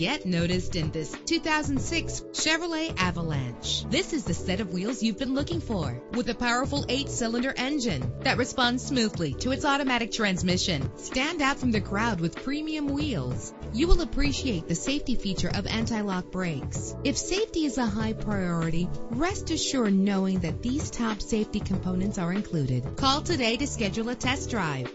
Get noticed in this 2006 Chevrolet Avalanche. This is the set of wheels you've been looking for, with a powerful 8-cylinder engine that responds smoothly to its automatic transmission. Stand out from the crowd with premium wheels. You will appreciate the safety feature of anti-lock brakes. If safety is a high priority, rest assured knowing that these top safety components are included. Call today to schedule a test drive.